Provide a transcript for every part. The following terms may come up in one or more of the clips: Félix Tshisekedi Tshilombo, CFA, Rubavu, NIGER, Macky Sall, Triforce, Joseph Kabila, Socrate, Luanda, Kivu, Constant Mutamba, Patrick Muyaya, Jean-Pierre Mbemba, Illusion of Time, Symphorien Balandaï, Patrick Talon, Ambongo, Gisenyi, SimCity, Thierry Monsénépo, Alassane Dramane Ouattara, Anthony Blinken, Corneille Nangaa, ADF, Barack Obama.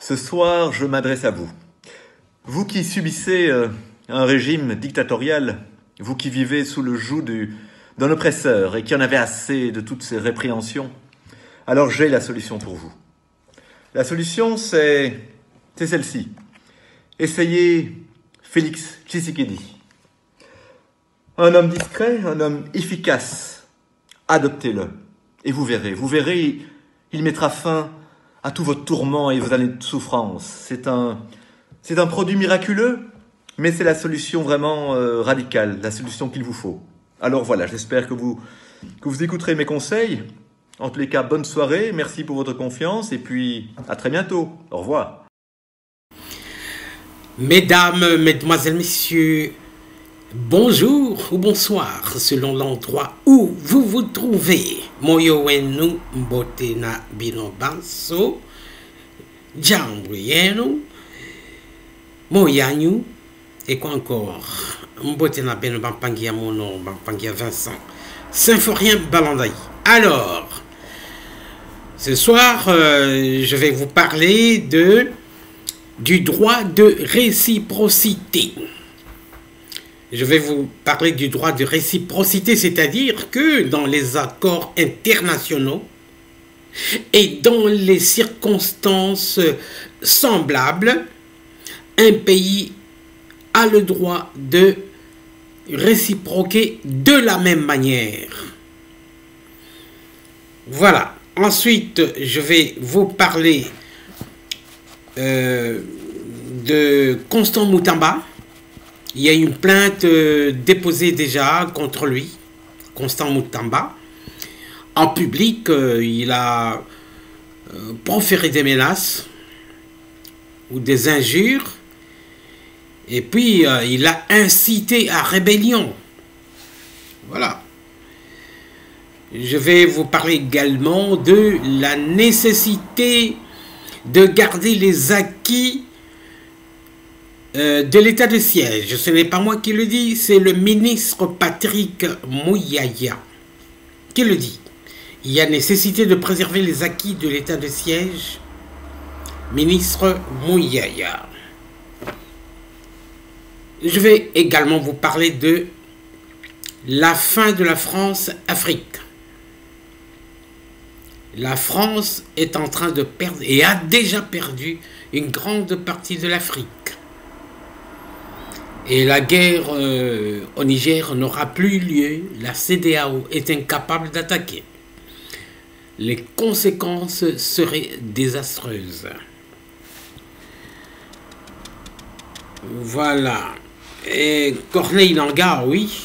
Ce soir, je m'adresse à vous. Vous qui subissez un régime dictatorial, vous qui vivez sous le joug d'un oppresseur et qui en avez assez de toutes ces répréhensions, alors j'ai la solution pour vous. La solution, c'est celle-ci. Essayez Félix Tshisekedi. Un homme discret, un homme efficace. Adoptez-le et vous verrez, il mettra fin à tous vos tourments et vos années de souffrance. C'est un produit miraculeux, mais c'est la solution vraiment radicale, la solution qu'il vous faut. Alors voilà, j'espère que vous écouterez mes conseils. En tous les cas, bonne soirée, merci pour votre confiance, et puis à très bientôt. Au revoir. Mesdames, mesdemoiselles, messieurs, bonjour ou bonsoir, selon l'endroit où vous vous trouvez. Moyo wenu mbotena binobanso, jambu yenu, moyanyu, et quoi encore? Mbotena binobanpangia mono, banpangia Vincent, Symphorien Balandaï. Alors, ce soir, je vais vous parler du droit de réciprocité. Je vais vous parler du droit de réciprocité, c'est-à-dire que dans les accords internationaux et dans les circonstances semblables, un pays a le droit de réciproquer de la même manière. Voilà. Ensuite, je vais vous parler de Constant Mutamba. Il y a une plainte déposée déjà contre lui, Constant Mutamba. En public, il a proféré des menaces ou des injures. Et puis, il a incité à rébellion. Voilà. Je vais vous parler également de la nécessité de garder les acquis de l'état de siège. Ce n'est pas moi qui le dis, c'est le ministre Patrick Muyaya qui le dit. Il y a nécessité de préserver les acquis de l'état de siège. Ministre Muyaya. Je vais également vous parler de la fin de la France-Afrique. La France est en train de perdre et a déjà perdu une grande partie de l'Afrique. Et la guerre au Niger n'aura plus lieu. La CEDEAO est incapable d'attaquer. Les conséquences seraient désastreuses. Voilà. Et Corneille Nangaa, oui.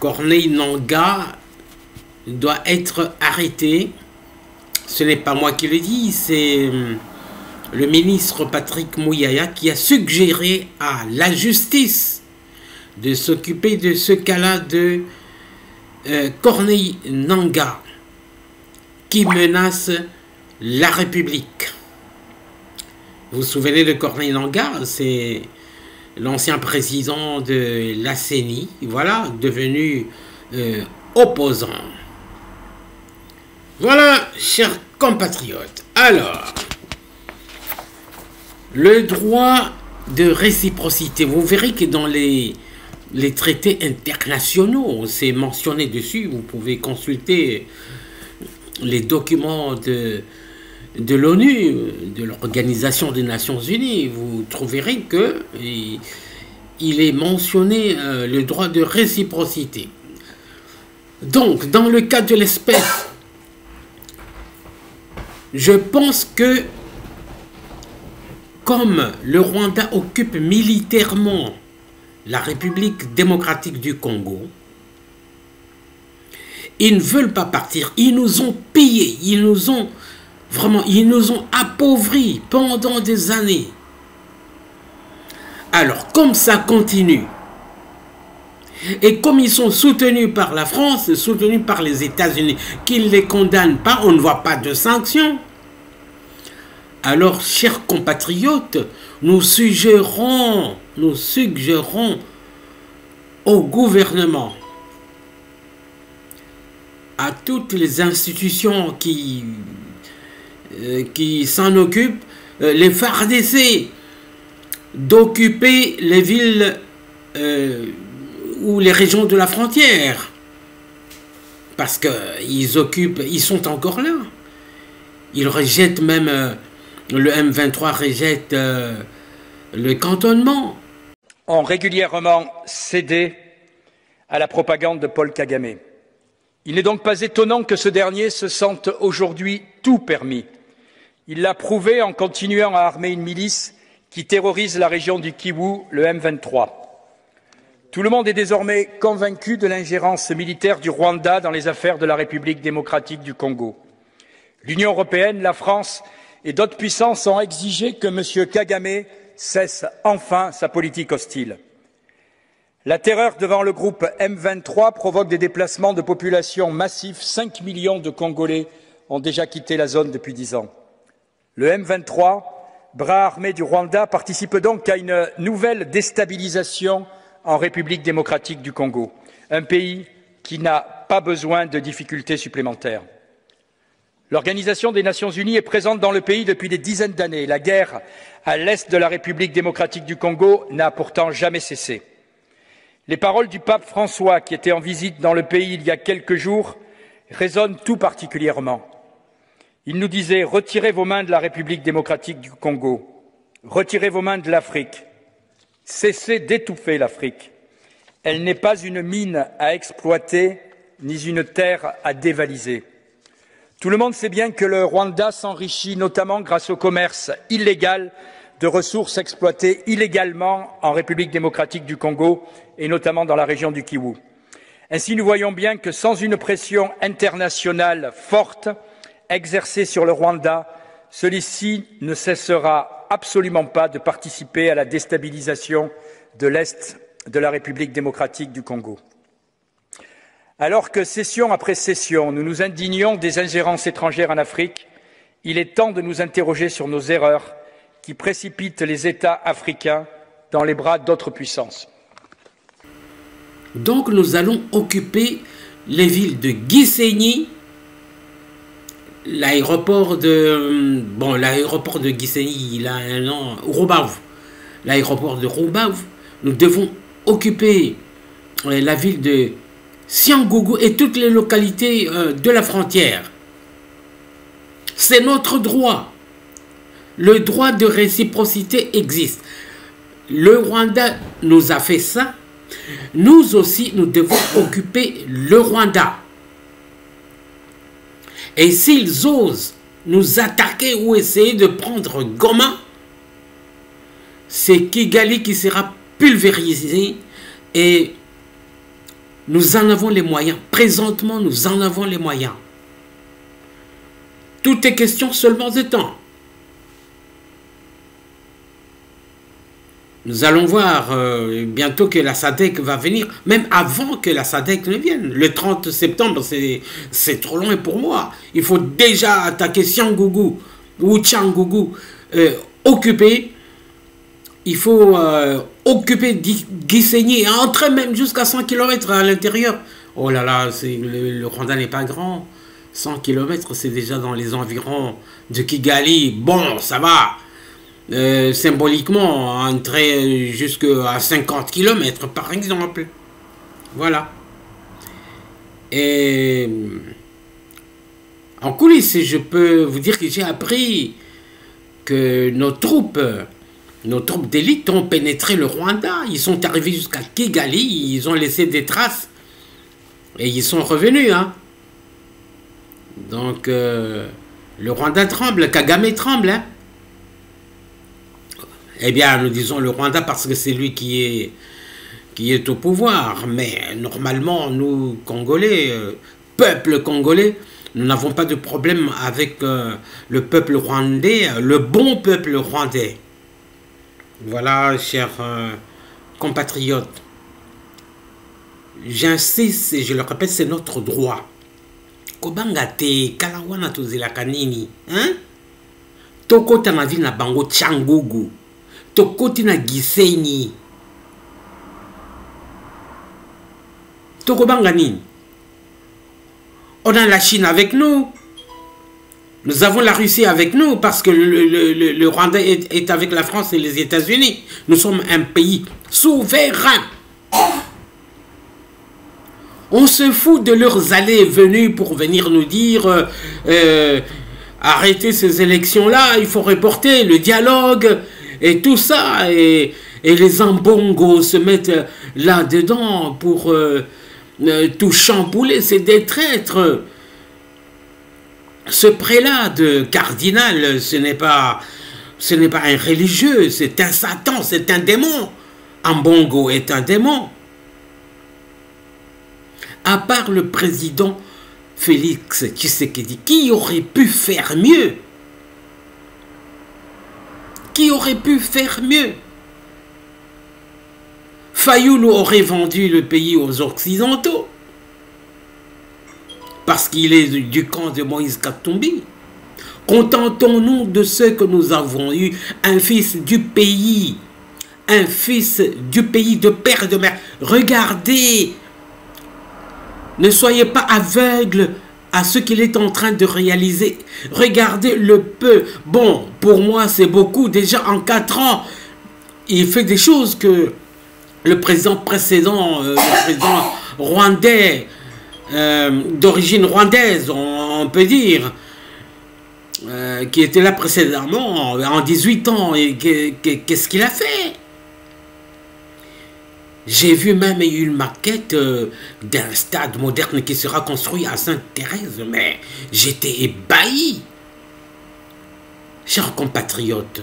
Corneille Nangaa doit être arrêté. Ce n'est pas moi qui le dis, c'est le ministre Patrick Muyaya qui a suggéré à la justice de s'occuper de ce cas-là de Corneille Nangaa qui menace la République. Vous vous souvenez de Corneille Nangaa? C'est l'ancien président de la CENI, voilà, devenu opposant. Voilà, chers compatriotes. Alors, le droit de réciprocité, vous verrez que dans les traités internationaux, c'est mentionné dessus, vous pouvez consulter les documents de l'ONU, de l'Organisation des Nations Unies, vous trouverez que il est mentionné le droit de réciprocité. Donc, dans le cas de l'espèce, je pense que comme le Rwanda occupe militairement la République démocratique du Congo, ils ne veulent pas partir. Ils nous ont pillés, ils nous ont appauvris pendant des années. Alors, comme ça continue, Et comme ils sont soutenus par la France, soutenus par les États-Unis, qu'ils ne les condamnent pas, on ne voit pas de sanctions. Alors, chers compatriotes, nous suggérons au gouvernement, à toutes les institutions qui s'en occupent, les FARDC, d'occuper les villes ou les régions de la frontière, parce qu'ils occupent, ils sont encore là. Ils rejettent même, le M23 rejette le cantonnement. Ont régulièrement cédé à la propagande de Paul Kagame. Il n'est donc pas étonnant que ce dernier se sente aujourd'hui tout permis. Il l'a prouvé en continuant à armer une milice qui terrorise la région du Kivu, le M23. Tout le monde est désormais convaincu de l'ingérence militaire du Rwanda dans les affaires de la République démocratique du Congo. L'Union européenne, la France et d'autres puissances ont exigé que M. Kagame cesse enfin sa politique hostile. La terreur devant le groupe M23 provoque des déplacements de population massifs. 5 millions de Congolais ont déjà quitté la zone depuis 10 ans. Le M23, bras armé du Rwanda, participe donc à une nouvelle déstabilisation en République démocratique du Congo, un pays qui n'a pas besoin de difficultés supplémentaires. L'Organisation des Nations Unies est présente dans le pays depuis des dizaines d'années. La guerre à l'est de la République démocratique du Congo n'a pourtant jamais cessé. Les paroles du pape François, qui était en visite dans le pays il y a quelques jours, résonnent tout particulièrement. Il nous disait « Retirez vos mains de la République démocratique du Congo, retirez vos mains de l'Afrique, cessez d'étouffer l'Afrique. Elle n'est pas une mine à exploiter, ni une terre à dévaliser. » Tout le monde sait bien que le Rwanda s'enrichit notamment grâce au commerce illégal de ressources exploitées illégalement en République démocratique du Congo et notamment dans la région du Kivu. Ainsi, nous voyons bien que sans une pression internationale forte exercée sur le Rwanda, celui-ci ne cessera absolument pas de participer à la déstabilisation de l'Est de la République démocratique du Congo. Alors que, session après session, nous nous indignons des ingérences étrangères en Afrique, il est temps de nous interroger sur nos erreurs qui précipitent les États africains dans les bras d'autres puissances. Donc nous allons occuper les villes de Gisenyi, l'aéroport de... Bon, l'aéroport de Gisenyi, il a un nom... Rubavu. L'aéroport de Rubavu. Nous devons occuper la ville de Siangougou et toutes les localités de la frontière. C'est notre droit. Le droit de réciprocité existe. Le Rwanda nous a fait ça. Nous aussi, nous devons occuper le Rwanda. Et s'ils osent nous attaquer ou essayer de prendre Goma, c'est Kigali qui sera pulvérisé et... Nous en avons les moyens. Présentement, nous en avons les moyens. Tout est question seulement de temps. Nous allons voir bientôt que la SADEC va venir, même avant que la SADEC ne vienne. Le 30 septembre, c'est trop loin pour moi. Il faut déjà attaquer Siangougou ou Tchangougou, occuper. Il faut occuper Gisenyi et entrer même jusqu'à 100 km à l'intérieur. Oh là là, le Rwanda n'est pas grand. 100 km, c'est déjà dans les environs de Kigali. Bon, ça va. Symboliquement, entrer jusqu'à 50 km, par exemple. Voilà. Et en coulisses, je peux vous dire que j'ai appris que nos troupes d'élite ont pénétré le Rwanda. Ils sont arrivés jusqu'à Kigali. Ils ont laissé des traces. Et ils sont revenus. Hein. Donc, le Rwanda tremble. Kagame tremble. Hein. Eh bien, nous disons le Rwanda parce que c'est lui qui est au pouvoir. Mais normalement, nous, Congolais, peuple congolais, nous n'avons pas de problème avec le peuple rwandais, le bon peuple rwandais. Voilà, chers compatriotes, j'insiste et je le répète, c'est notre droit. Kobangate, kalawana tozela kanini, hein? Tokota na ville na bango Tchangougou, tokoti na Gisenyi. Tokobanga nini? On a la Chine avec nous. Nous avons la Russie avec nous parce que le Rwanda est avec la France et les États-Unis. Nous sommes un pays souverain. On se fout de leurs allées et venues pour venir nous dire arrêtez ces élections-là, il faut reporter le dialogue et tout ça. Et les ambongos se mettent là-dedans pour tout chambouler. C'est des traîtres. Ce prélat de cardinal, ce n'est pas un religieux, c'est un Satan, c'est un démon. Ambongo est un démon. À part le président Félix Tshisekedi, qui aurait pu faire mieux? Qui aurait pu faire mieux? Fayoulou aurait vendu le pays aux Occidentaux. Parce qu'il est du camp de Moïse Katumbi. Contentons-nous de ce que nous avons eu, un fils du pays, un fils du pays de père et de mère. Regardez, ne soyez pas aveugles à ce qu'il est en train de réaliser. Regardez le peu. Bon, pour moi, c'est beaucoup. Déjà en 4 ans, il fait des choses que le président précédent, le président rwandais, d'origine rwandaise, on peut dire, qui était là précédemment, en 18 ans, et qu'est-ce qu'il a fait? J'ai vu même une maquette d'un stade moderne qui sera construit à Sainte-Thérèse, mais j'étais ébahi. Chers compatriotes,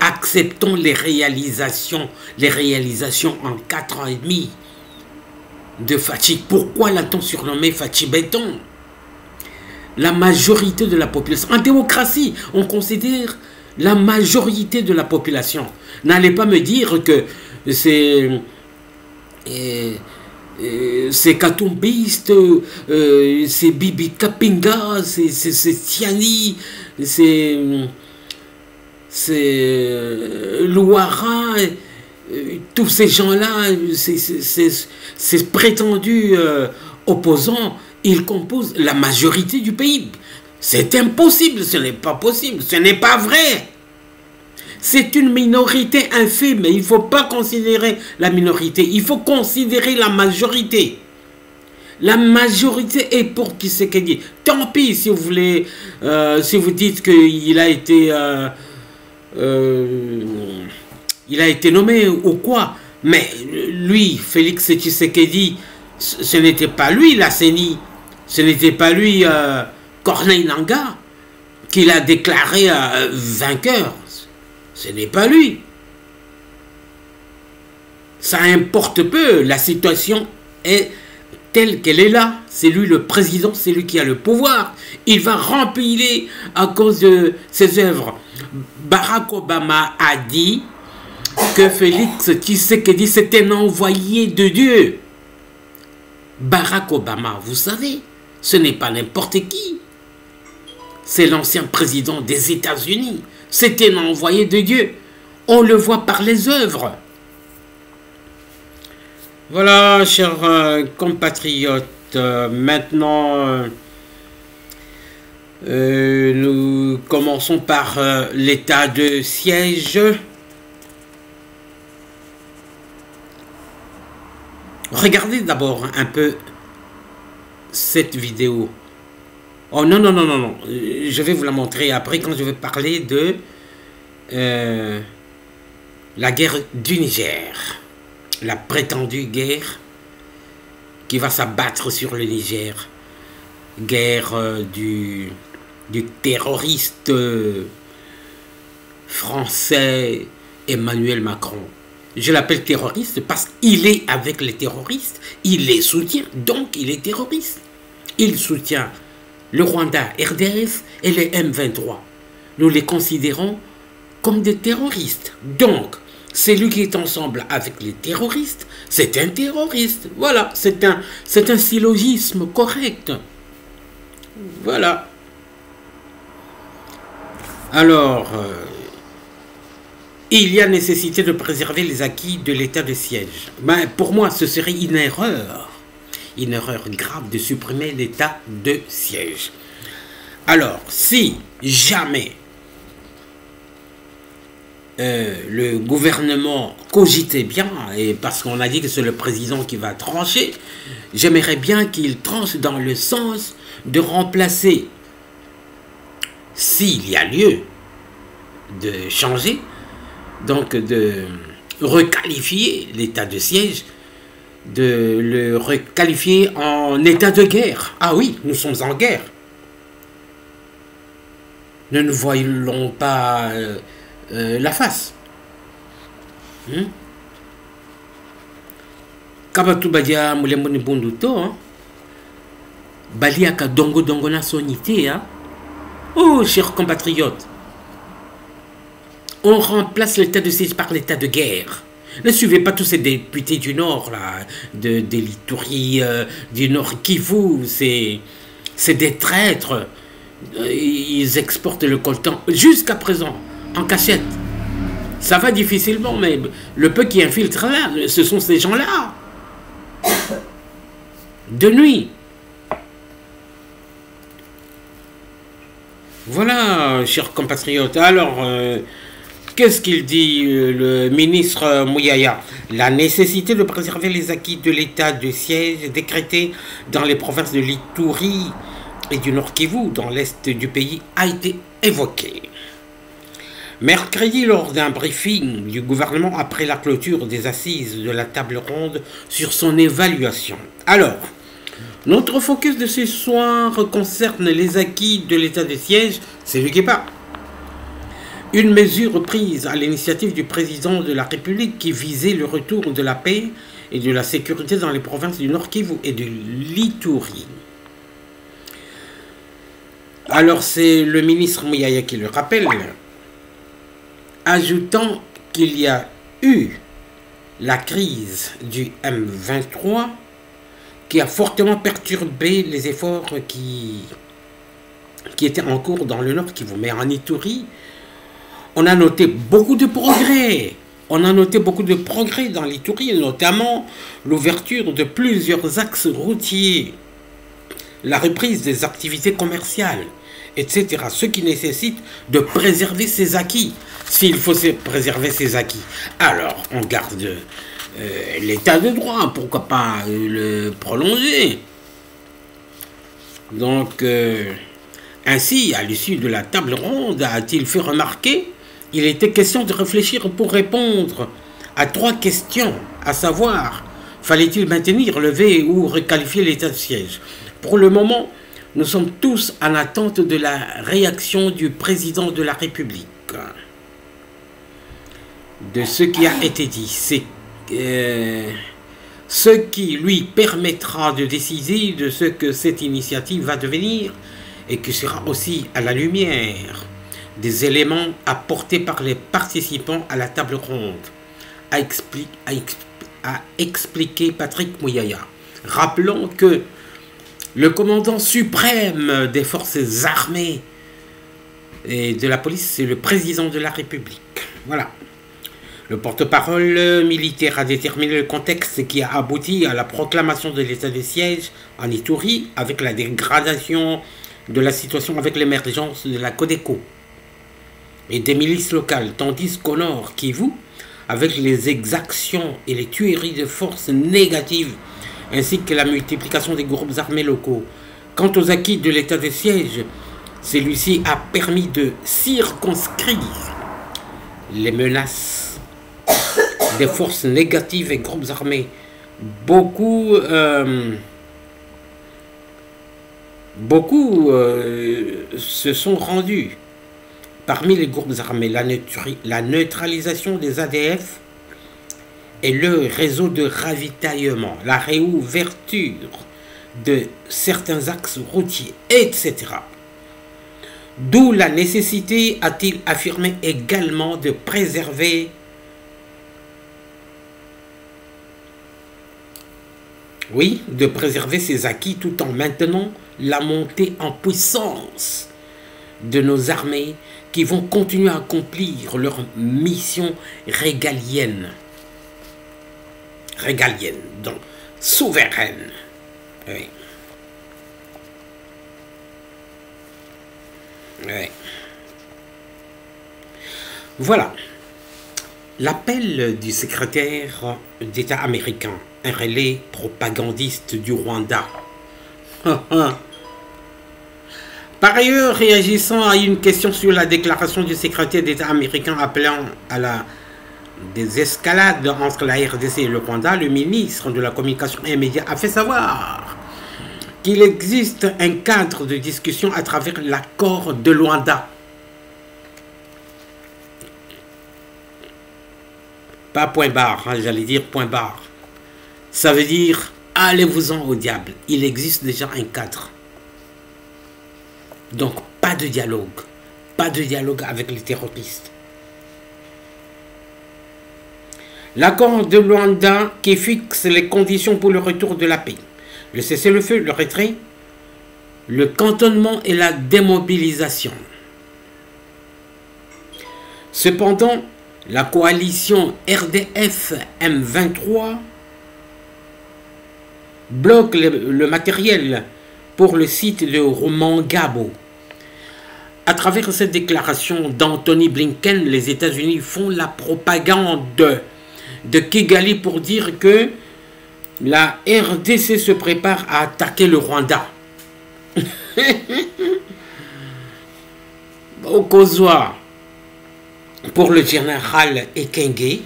acceptons les réalisations en 4 ans et demi. De Fatshi. Pourquoi l'a-t-on surnommé Fatshi Béton? La majorité de la population. En démocratie, on considère la majorité de la population. N'allez pas me dire que c'est Katumbiste, c'est Bibi Kapinga, c'est Tiani, c'est Louara. Tous ces gens-là, ces prétendus opposants, ils composent la majorité du pays. C'est impossible, ce n'est pas possible, ce n'est pas vrai. C'est une minorité infime, il ne faut pas considérer la minorité, il faut considérer la majorité. La majorité est pour Tshisekedi. Tant pis si vous voulez, si vous dites qu'il a été... il a été nommé ou quoi? Mais lui, Félix Tshisekedi, ce n'était pas lui la CENI, ce n'était pas lui Corneille Nangaa qu'il a déclaré vainqueur. Ce n'est pas lui. Ça importe peu, la situation est telle qu'elle est là. C'est lui le président, c'est lui qui a le pouvoir. Il va rempiler à cause de ses œuvres. Barack Obama a dit que Félix Tshisekedi c'était un envoyé de Dieu. Barack Obama, vous savez, ce n'est pas n'importe qui. C'est l'ancien président des États-Unis. C'était un envoyé de Dieu. On le voit par les œuvres. Voilà, chers compatriotes, maintenant, nous commençons par l'état de siège. Regardez d'abord un peu cette vidéo. Oh non, non, non, non, non. Je vais vous la montrer après quand je vais parler de la guerre du Niger. La prétendue guerre qui va s'abattre sur le Niger. Guerre du terroriste français Emmanuel Macron. Je l'appelle terroriste parce qu'il est avec les terroristes, il les soutient, donc il est terroriste. Il soutient le Rwanda, RDF et les M23. Nous les considérons comme des terroristes. Donc, Celui qui est ensemble avec les terroristes, c'est un terroriste. Voilà, c'est un syllogisme correct. Voilà. Alors, il y a nécessité de préserver les acquis de l'état de siège. Ben, pour moi, ce serait une erreur grave de supprimer l'état de siège. Alors, si jamais le gouvernement cogitait bien, et parce qu'on a dit que c'est le président qui va trancher, j'aimerais bien qu'il tranche dans le sens de remplacer, s'il y a lieu de changer, donc de requalifier l'état de siège, de le requalifier en état de guerre. Ah oui, nous sommes en guerre. Ne nous voilons pas la face. Kabatu badia mulemoni bunduto, balia ka dongo dongo na sonité. Oh, chers compatriotes, on remplace l'état de siège par l'état de guerre. Ne suivez pas tous ces députés du Nord, là, de l'Itourie, du Nord Kivu, c'est des traîtres. Ils exportent le coltan jusqu'à présent, en cachette. Ça va difficilement, mais le peu qui infiltre là, ce sont ces gens-là. De nuit. Voilà, chers compatriotes. Alors, qu'est-ce qu'il dit le ministre Muyaya? La nécessité de préserver les acquis de l'état de siège décrété dans les provinces de l'Itourie et du Nord Kivu, dans l'est du pays, a été évoquée. Mercredi, lors d'un briefing du gouvernement après la clôture des assises de la table ronde sur son évaluation. Alors, notre focus de ce soir concerne les acquis de l'état de siège, c'est le Guépa. Une mesure prise à l'initiative du président de la République qui visait le retour de la paix et de la sécurité dans les provinces du Nord Kivu et de l'Itourie. Alors c'est le ministre Muyaya qui le rappelle, ajoutant qu'il y a eu la crise du M23 qui a fortement perturbé les efforts qui étaient en cours dans le Nord Kivu. Mais en Itourie, on a noté beaucoup de progrès. On a noté beaucoup de progrès dans l'Itourie, notamment l'ouverture de plusieurs axes routiers, la reprise des activités commerciales, etc. Ce qui nécessite de préserver ses acquis, s'il faut préserver ses acquis. Alors, on garde l'état de droit, pourquoi pas le prolonger. Donc, ainsi, à l'issue de la table ronde, a-t-il fait remarquer, il était question de réfléchir pour répondre à trois questions, à savoir, fallait-il maintenir, lever ou requalifier l'état de siège? Pour le moment, nous sommes tous en attente de la réaction du président de la République. De ce qui a été dit, c'est ce qui lui permettra de décider de ce que cette initiative va devenir et qui sera aussi à la lumière des éléments apportés par les participants à la table ronde, a expliqué Patrick Muyaya. Rappelons que le commandant suprême des forces armées et de la police, c'est le président de la République. Voilà. Le porte-parole militaire a déterminé le contexte qui a abouti à la proclamation de l'état de siège en Itourie avec la dégradation de la situation avec l'émergence de la Codeco et des milices locales, tandis qu'au Nord Kivu, avec les exactions et les tueries de forces négatives ainsi que la multiplication des groupes armés locaux. Quant aux acquis de l'état de siège, celui-ci a permis de circonscrire les menaces des forces négatives et groupes armés. Beaucoup se sont rendus parmi les groupes armés. La neutralisation des ADF et le réseau de ravitaillement, la réouverture de certains axes routiers, etc. D'où la nécessité, a-t-il affirmé également, de préserver Oui, de préserver ses acquis tout en maintenant la montée en puissance de nos armées qui vont continuer à accomplir leur mission régalienne. Régalienne, donc souveraine. Oui. Oui. Voilà. L'appel du secrétaire d'État américain, un relais propagandiste du Rwanda. Par ailleurs, réagissant à une question sur la déclaration du secrétaire d'État américain appelant à la désescalade entre la RDC et le Rwanda, le ministre de la Communication et Médias a fait savoir qu'il existe un cadre de discussion à travers l'accord de Luanda. Pas point barre, hein, j'allais dire point barre. Ça veut dire, allez-vous-en au diable. Il existe déjà un cadre. Donc, pas de dialogue. Pas de dialogue avec les terroristes. L'accord de Luanda qui fixe les conditions pour le retour de la paix. Le cessez-le-feu, le retrait, le cantonnement et la démobilisation. Cependant, la coalition RDF M23 bloque le matériel pour le site de Rumangabo. À travers cette déclaration d'Anthony Blinken, les États-Unis font la propagande de Kigali pour dire que la RDC se prépare à attaquer le Rwanda. Au Kosoa, pour le général Ekenge,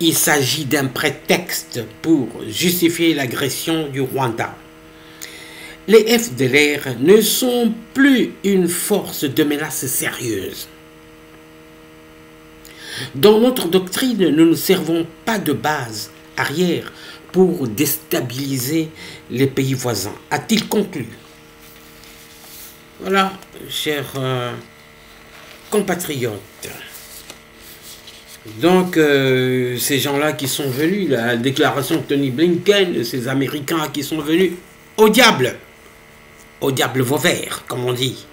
il s'agit d'un prétexte pour justifier l'agression du Rwanda. Les FDLR ne sont plus une force de menace sérieuse. Dans notre doctrine, nous ne servons pas de base arrière pour déstabiliser les pays voisins, a-t-il conclu. Voilà, chers compatriotes. Donc, ces gens-là qui sont venus, la déclaration de Tony Blinken, ces Américains qui sont venus, au diable vos verts, comme on dit.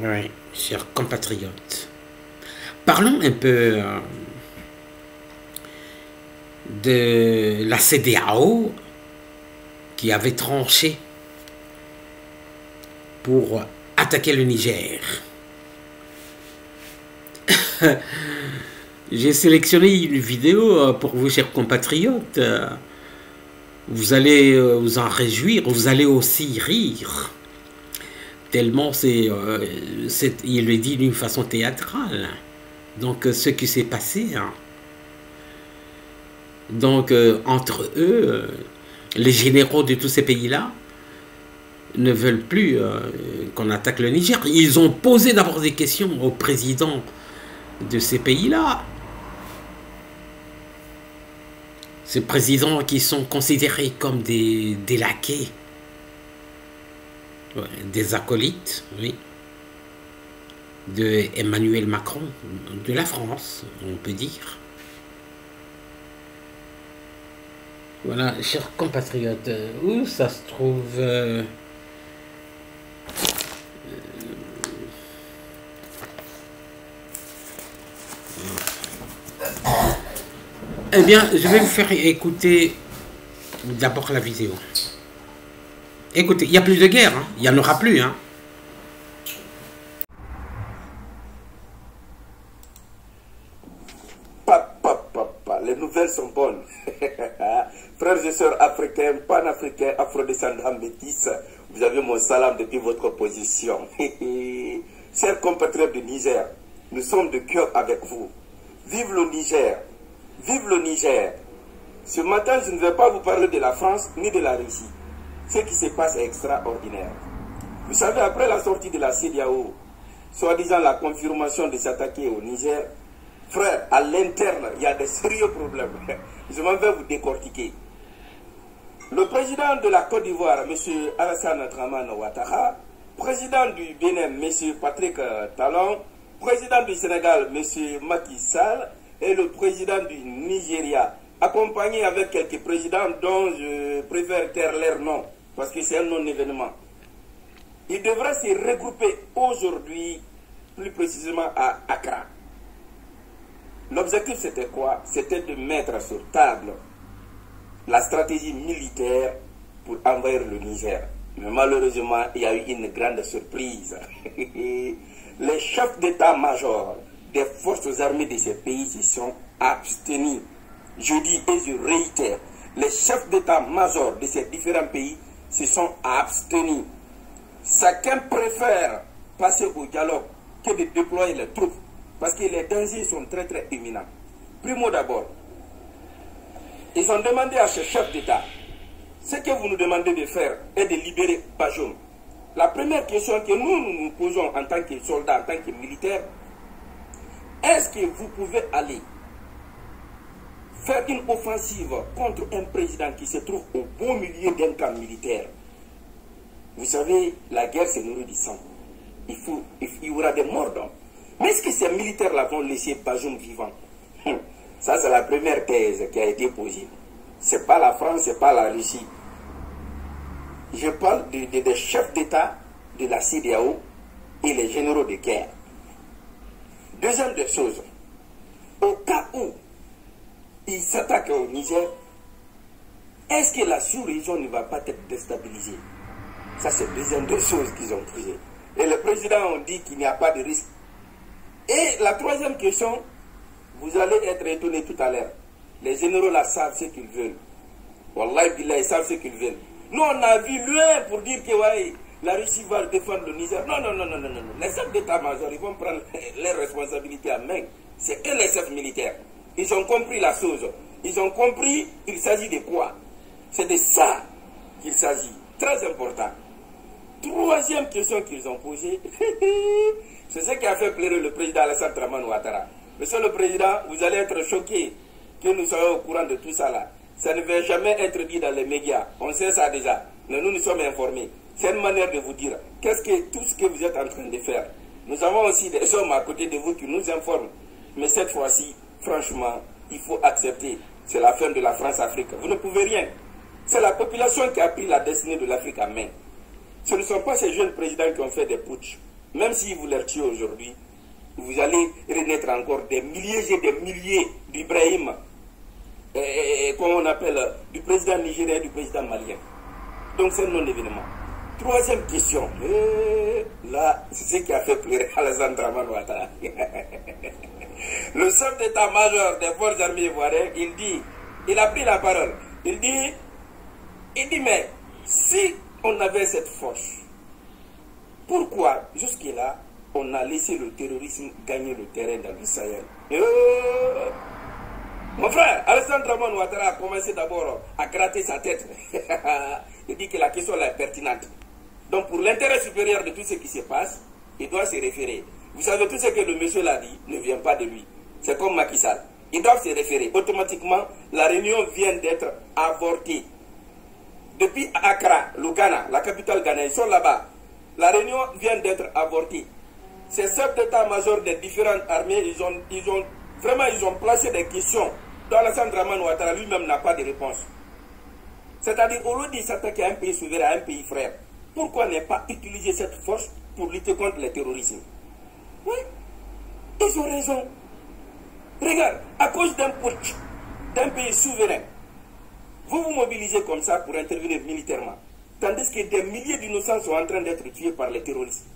Oui, chers compatriotes, parlons un peu de la CEDEAO qui avait tranché pour attaquer le Niger. J'ai sélectionné une vidéo pour vous, chers compatriotes. Vous allez vous en réjouir, vous allez aussi rire. Tellement il le dit d'une façon théâtrale. Donc, ce qui s'est passé. Hein. Donc, entre eux, les généraux de tous ces pays-là ne veulent plus qu'on attaque le Niger. Ils ont posé d'abord des questions au président de ces pays-là, ces présidents qui sont considérés comme des laquais, des acolytes, oui, de Emmanuel Macron, de la France, on peut dire. Voilà, chers compatriotes, où ça se trouve Eh bien, je vais vous faire écouter d'abord la vidéo. Écoutez, il n'y a plus de guerre, hein. Il n'y en aura plus. Hein. Les nouvelles sont bonnes. Frères et sœurs africains, panafricains, afrodescendants, métis, vous avez mon salam depuis votre position. Chers compatriotes du Niger, nous sommes de cœur avec vous. Vive le Niger! Vive le Niger! Ce matin, je ne vais pas vous parler de la France ni de la Russie. Ce qui se passe est extraordinaire. Vous savez, après la sortie de la CEDEAO, soi-disant la confirmation de s'attaquer au Niger, frère, à l'interne, il y a des sérieux problèmes. Je m'en vais vous décortiquer. Le président de la Côte d'Ivoire, M. Alassane Dramane Ouattara, président du Bénin, M. Patrick Talon, président du Sénégal, M. Macky Sall, et le président du Nigeria, accompagné avec quelques présidents dont je préfère taire leur nom, parce que c'est un non-événement. Ils devraient se regrouper aujourd'hui, plus précisément à Accra. L'objectif c'était quoi? C'était de mettre sur table la stratégie militaire pour envahir le Niger. Mais malheureusement, il y a eu une grande surprise. Les chefs d'état-major des forces armées de ces pays se sont abstenus. Je dis et je réitère, les chefs d'état-major de ces différents pays se sont abstenus. Chacun préfère passer au dialogue que de déployer les troupes, parce que les dangers sont très très imminents. Primo d'abord, ils ont demandé à ce chef d'État, ce que vous nous demandez de faire est de libérer Bajoum. La première question que nous nous posons en tant que soldats, en tant que militaires, est-ce que vous pouvez aller faire une offensive contre un président qui se trouve au beau milieu d'un camp militaire? Vous savez, la guerre se nourrit du sang. Il y aura des morts d'hommes. Mais est-ce que ces militaires-là vont laisser Bajoum vivant? Ça, c'est la première thèse qui a été posée. Ce n'est pas la France, ce n'est pas la Russie. Je parle des chefs d'État de la CEDEAO et les généraux de guerre. Deuxième des choses, au cas où ils s'attaquent au Niger, est-ce que la sous-région ne va pas être déstabilisée? Ça, c'est la deuxième des choses qu'ils ont posées. Et le président a dit qu'il n'y a pas de risque. Et la troisième question, vous allez être étonnés tout à l'heure. Les généraux là savent ce qu'ils veulent. Wallahi billah, ils savent ce qu'ils veulent. Nous, on a vu loin pour dire que ouais, la Russie va défendre le Niger. Non, non, non, non, non, non. Les chefs d'état-major, ils vont prendre leurs responsabilités en main. C'est eux les chefs militaires. Ils ont compris la chose. Ils ont compris qu'il s'agit de quoi? C'est de ça qu'il s'agit. Très important. Troisième question qu'ils ont posée, c'est ce qui a fait pleurer le président Alassane Dramane Ouattara. Monsieur le président, vous allez être choqué que nous soyons au courant de tout ça là. Ça ne va jamais être dit dans les médias. On sait ça déjà. Mais nous sommes informés. C'est une manière de vous dire qu'est-ce que tout ce que vous êtes en train de faire. Nous avons aussi des hommes à côté de vous qui nous informent. Mais cette fois-ci, franchement, il faut accepter. C'est la fin de la France-Afrique. Vous ne pouvez rien. C'est la population qui a pris la destinée de l'Afrique en main. Ce ne sont pas ces jeunes présidents qui ont fait des putsch. Même si vous les tuez aujourd'hui, vous allez renaître encore des milliers et des milliers d'Ibrahim, comment on appelle, du président nigérien et du président malien. Donc c'est un non-événement. Troisième question. Là, c'est ce qui a fait pleurer Alassane Dramane Ouattara. Le chef d'état-major des forces armées ivoiriennes, il dit, il a pris la parole, il dit mais si on avait cette force, pourquoi jusque-là on a laissé le terrorisme gagner le terrain dans le Sahel? Mon frère, Alassane Dramane Ouattara a commencé d'abord à gratter sa tête. Il dit que la question là est pertinente. Donc pour l'intérêt supérieur de tout ce qui se passe, il doit se référer. Vous savez, tout ce que le monsieur l'a dit ne vient pas de lui. C'est comme Macky Sall. Ils doivent se référer. Automatiquement, la réunion vient d'être avortée. Depuis Accra, le Ghana, la capitale ghanéenne, ils sont là-bas. La réunion vient d'être avortée. Ces chefs d'état-major des différentes armées, ils ont placé des questions dont Alassane Dramane Ouattara lui-même n'a pas de réponse. C'est-à-dire, au lieu de s'attaquer à un pays souverain, à un pays frère, pourquoi ne pas utiliser cette force pour lutter contre le terrorisme? Oui, ils ont raison. Regarde, à cause d'un putsch, d'un pays souverain, vous vous mobilisez comme ça pour intervenir militairement, tandis que des milliers d'innocents sont en train d'être tués par les terroristes.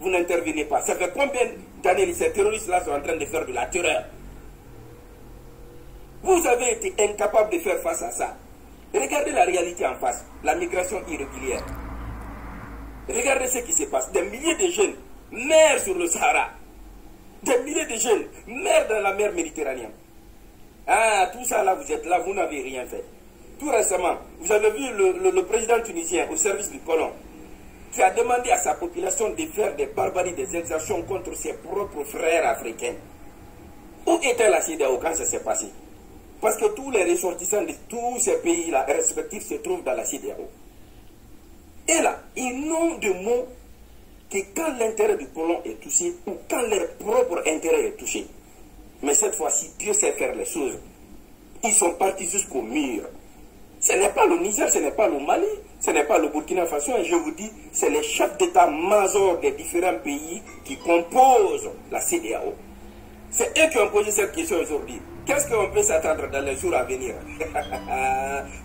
Vous n'intervenez pas. Ça fait combien d'années ces terroristes-là sont en train de faire de la terreur? Vous avez été incapable de faire face à ça. Regardez la réalité en face, la migration irrégulière. Regardez ce qui se passe. Des milliers de jeunes meurent sur le Sahara. Des milliers de jeunes meurent dans la mer Méditerranée. Ah, tout ça là, vous êtes là, vous n'avez rien fait. Tout récemment, vous avez vu le président tunisien au service du colon, qui a demandé à sa population de faire des barbaries, des exactions contre ses propres frères africains. Où était la CEDEAO quand ça s'est passé? Parce que tous les ressortissants de tous ces pays-là respectifs se trouvent dans la CEDEAO. Et là, ils n'ont de mots que quand l'intérêt du colon est touché ou quand leur propre intérêt est touché. Mais cette fois-ci, Dieu sait faire les choses. Ils sont partis jusqu'au mur. Ce n'est pas le Niger, ce n'est pas le Mali, ce n'est pas le Burkina Faso. Et je vous dis, c'est les chefs d'état-major des différents pays qui composent la CEDEAO. C'est eux qui ont posé cette question aujourd'hui. Qu'est-ce qu'on peut s'attendre dans les jours à venir?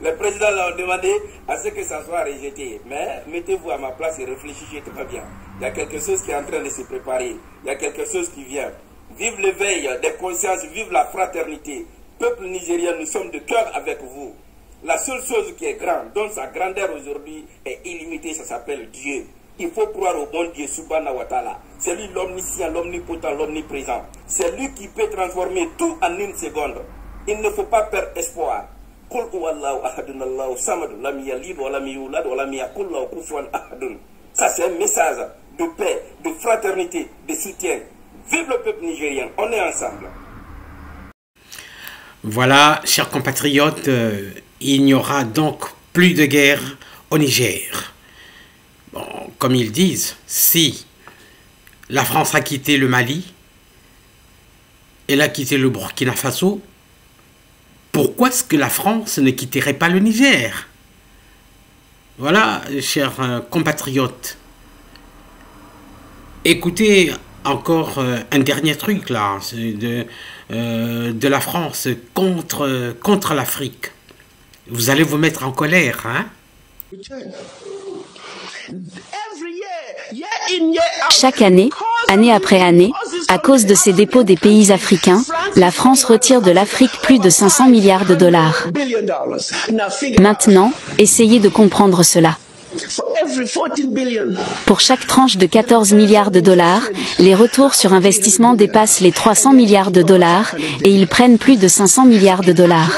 Le président l'a demandé à ce que ça soit rejeté. Mais mettez-vous à ma place et réfléchissez très bien. Il y a quelque chose qui est en train de se préparer. Il y a quelque chose qui vient. Vive l'éveil des consciences, vive la fraternité. Peuple nigérien, nous sommes de cœur avec vous. La seule chose qui est grande, dont sa grandeur aujourd'hui est illimitée, ça s'appelle Dieu. Il faut croire au bon Dieu, Subhanahu wa Ta'ala. C'est lui l'omniscient, l'omnipotent, l'omniprésent. C'est lui qui peut transformer tout en une seconde. Il ne faut pas perdre espoir. Ça c'est un message de paix, de fraternité, de soutien. Vive le peuple nigérien, on est ensemble. Voilà, chers compatriotes, il n'y aura donc plus de guerre au Niger. Bon, comme ils disent, si la France a quitté le Mali, elle a quitté le Burkina Faso, pourquoi est-ce que la France ne quitterait pas le Niger? Voilà, chers compatriotes. Écoutez encore un dernier truc là, de la France contre l'Afrique. Vous allez vous mettre en colère, hein? Chaque année, année après année, à cause de ces dépôts des pays africains, la France retire de l'Afrique plus de 500 milliards de dollars. Maintenant, essayez de comprendre cela. Pour chaque tranche de 14 milliards de dollars, les retours sur investissement dépassent les 300 milliards de dollars et ils prennent plus de 500 milliards de dollars.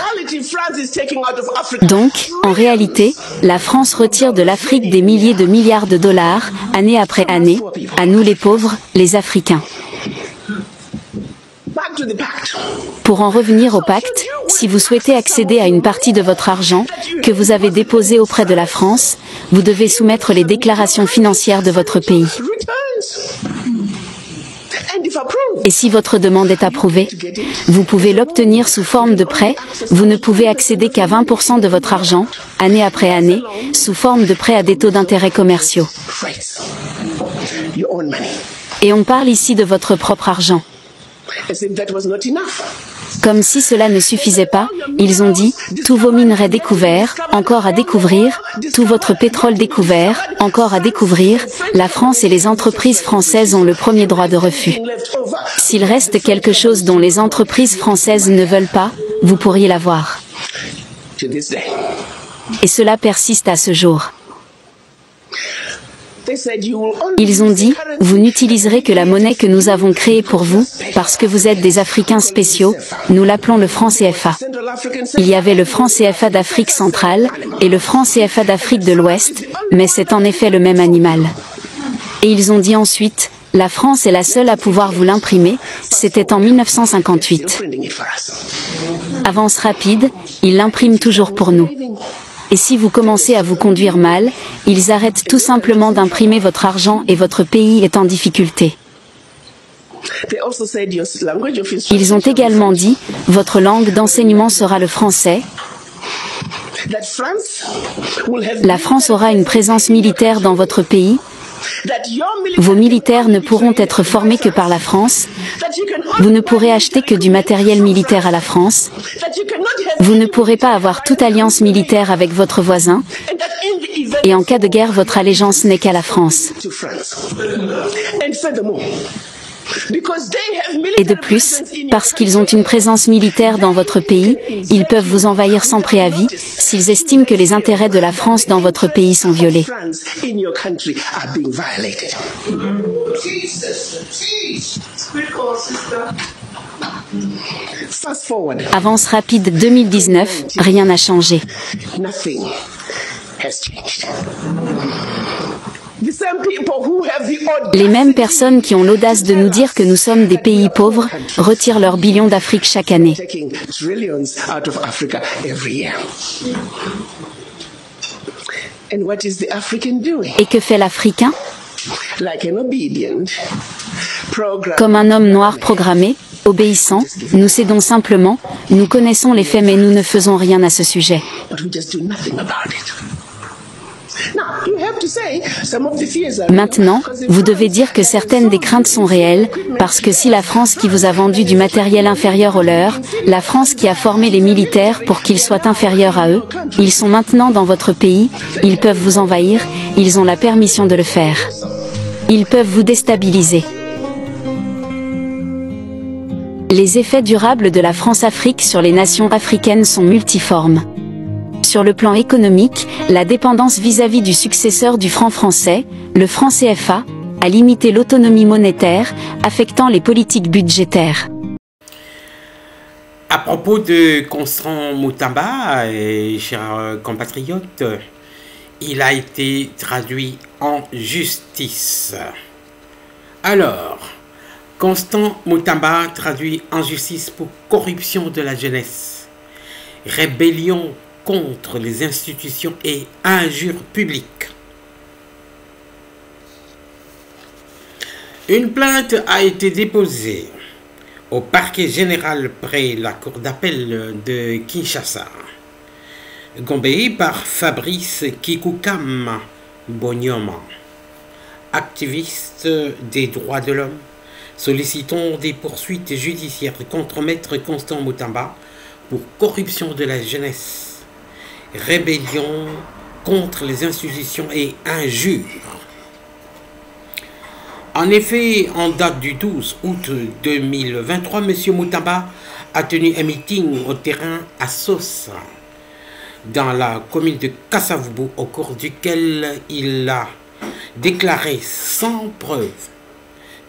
Donc, en réalité, la France retire de l'Afrique des milliers de milliards de dollars, année après année, à nous les pauvres, les Africains. Pour en revenir au pacte, si vous souhaitez accéder à une partie de votre argent que vous avez déposé auprès de la France, vous devez soumettre les déclarations financières de votre pays. Et si votre demande est approuvée, vous pouvez l'obtenir sous forme de prêt, vous ne pouvez accéder qu'à 20% de votre argent, année après année, sous forme de prêt à des taux d'intérêt commerciaux. Et on parle ici de votre propre argent. Comme si cela ne suffisait pas, ils ont dit, tous vos minerais découverts, encore à découvrir, tout votre pétrole découvert, encore à découvrir, la France et les entreprises françaises ont le premier droit de refus. S'il reste quelque chose dont les entreprises françaises ne veulent pas, vous pourriez l'avoir. Et cela persiste à ce jour. Ils ont dit, vous n'utiliserez que la monnaie que nous avons créée pour vous, parce que vous êtes des Africains spéciaux, nous l'appelons le franc CFA. Il y avait le franc CFA d'Afrique centrale et le franc CFA d'Afrique de l'Ouest, mais c'est en effet le même animal. Et ils ont dit ensuite, la France est la seule à pouvoir vous l'imprimer, c'était en 1958. Avance rapide, ils l'impriment toujours pour nous. Et si vous commencez à vous conduire mal, ils arrêtent tout simplement d'imprimer votre argent et votre pays est en difficulté. Ils ont également dit, votre langue d'enseignement sera le français. La France aura une présence militaire dans votre pays. Vos militaires ne pourront être formés que par la France. Vous ne pourrez acheter que du matériel militaire à la France. Vous ne pourrez pas avoir toute alliance militaire avec votre voisin. Et en cas de guerre, votre allégeance n'est qu'à la France. Et de plus, parce qu'ils ont une présence militaire dans votre pays, ils peuvent vous envahir sans préavis, s'ils estiment que les intérêts de la France dans votre pays sont violés. Avance rapide 2019, rien n'a changé. Les mêmes personnes qui ont l'audace de nous dire que nous sommes des pays pauvres retirent leurs billions d'Afrique chaque année. Et que fait l'Africain? Comme un homme noir programmé, obéissants, nous cédons simplement, nous connaissons les faits mais nous ne faisons rien à ce sujet. Maintenant, vous devez dire que certaines des craintes sont réelles, parce que si la France qui vous a vendu du matériel inférieur au leur, la France qui a formé les militaires pour qu'ils soient inférieurs à eux, ils sont maintenant dans votre pays, ils peuvent vous envahir, ils ont la permission de le faire. Ils peuvent vous déstabiliser. Les effets durables de la France-Afrique sur les nations africaines sont multiformes. Sur le plan économique, la dépendance vis-à-vis du successeur du franc français, le franc CFA, a limité l'autonomie monétaire, affectant les politiques budgétaires. À propos de Constant Mutamba, chers compatriotes, il a été traduit en justice. Alors, Constant Mutamba traduit en justice pour corruption de la jeunesse, rébellion contre les institutions et injures publiques. Une plainte a été déposée au parquet général près la cour d'appel de Kinshasa, Gombe, par Fabrice Kikoukam Bonyoma, activiste des droits de l'homme, sollicitant des poursuites judiciaires contre Maître Constant Mutamba pour corruption de la jeunesse, rébellion contre les institutions et injures. En effet, en date du 12 août 2023, M. Mutamba a tenu un meeting au terrain à Sosa, dans la commune de Kassavubu, au cours duquel il a déclaré sans preuve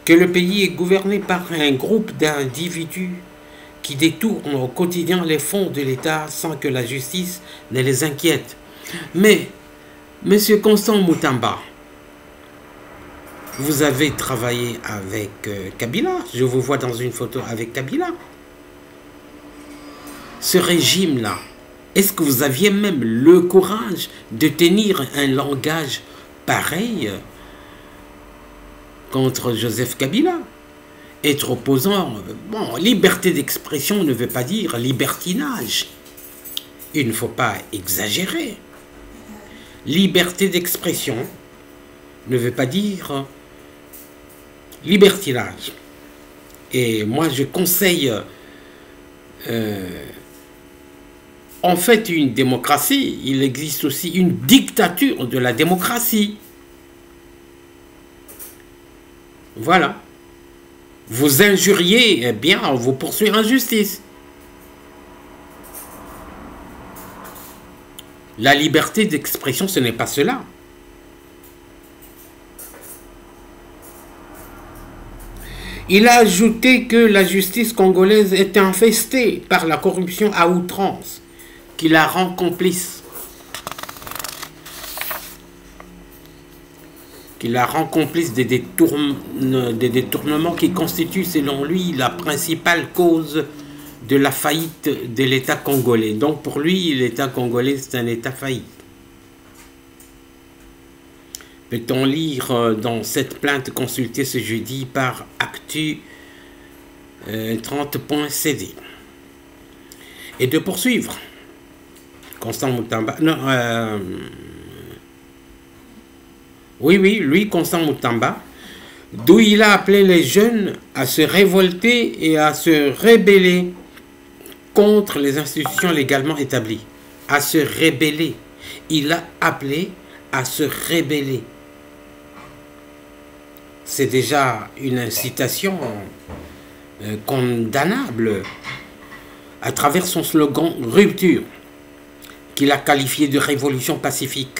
que le pays est gouverné par un groupe d'individus qui détournent au quotidien les fonds de l'État sans que la justice ne les inquiète. Mais, M. Constant Mutamba, vous avez travaillé avec Kabila. Je vous vois dans une photo avec Kabila. Ce régime-là, est-ce que vous aviez même le courage de tenir un langage pareil contre Joseph Kabila ? Être opposant, bon, liberté d'expression ne veut pas dire libertinage. Il ne faut pas exagérer. Liberté d'expression ne veut pas dire libertinage. Et moi, je conseille, en fait, une démocratie. Il existe aussi une dictature de la démocratie. Voilà. Vous injuriez, eh bien, on vous poursuit en justice. La liberté d'expression, ce n'est pas cela. Il a ajouté que la justice congolaise est infestée par la corruption à outrance, qui la rend complice. Il la rend complice des détournements qui constituent, selon lui, la principale cause de la faillite de l'État congolais. Donc pour lui, l'État congolais, c'est un État failli. Peut-on lire dans cette plainte consultée ce jeudi par Actu 30.cd. Et de poursuivre. Constant Mutamba... Non, Oui, lui, Constant Mutamba, d'où il a appelé les jeunes à se révolter et à se rébeller contre les institutions légalement établies. À se rébeller. Il a appelé à se rébeller. C'est déjà une incitation condamnable à travers son slogan « Rupture » qu'il a qualifié de « révolution pacifique ».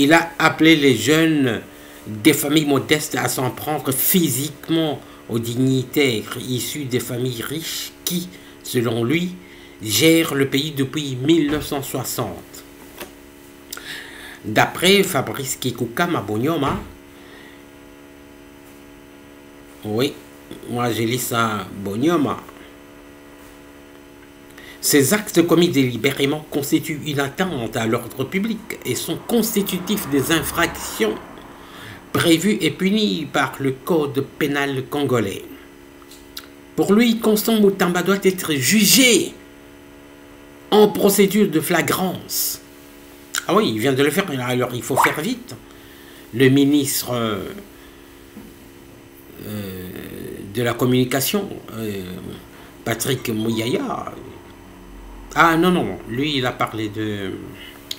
Il a appelé les jeunes des familles modestes à s'en prendre physiquement aux dignitaires issus des familles riches qui, selon lui, gèrent le pays depuis 1960. D'après Fabrice Kikoukam Bonyoma, oui, moi j'ai lu ça, Bonyoma, ces actes commis délibérément constituent une atteinte à l'ordre public et sont constitutifs des infractions prévues et punies par le Code pénal congolais. Pour lui, Constant Mutamba doit être jugé en procédure de flagrance. Ah oui, il vient de le faire, alors il faut faire vite. Le ministre de la communication, Patrick Muyaya, ah non, non, lui il a parlé de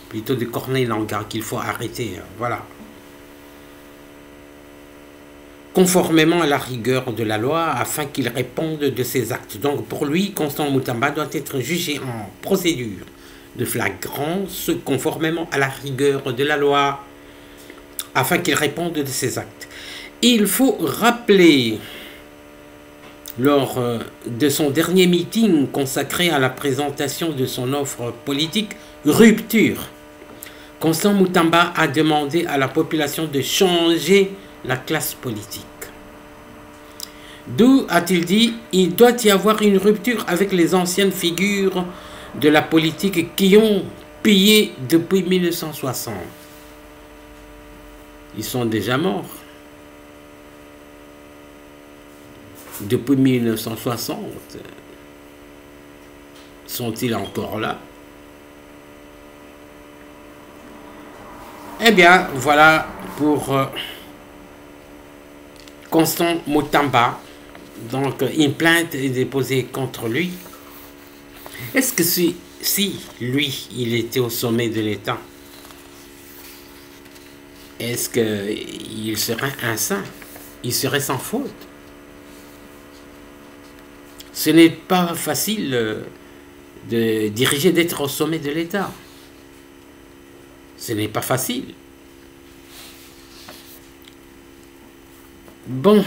plutôt de Corneille Nangaa qu'il faut arrêter, voilà. Conformément à la rigueur de la loi, afin qu'il réponde de ses actes. Donc pour lui, Constant Mutamba doit être jugé en procédure de flagrance, conformément à la rigueur de la loi, afin qu'il réponde de ses actes. Il faut rappeler, lors de son dernier meeting consacré à la présentation de son offre politique, Rupture, Constant Mutamba a demandé à la population de changer la classe politique. D'où, a-t-il dit, il doit y avoir une rupture avec les anciennes figures de la politique qui ont pillé depuis 1960. Ils sont déjà morts. Depuis 1960, sont-ils encore là? Eh bien, voilà pour Constant Mutamba. Donc, une plainte est déposée contre lui. Est-ce que si lui, il était au sommet de l'État, est-ce qu'il serait insain? Il serait sans faute? Ce n'est pas facile de diriger, d'être au sommet de l'État. Ce n'est pas facile. Bon,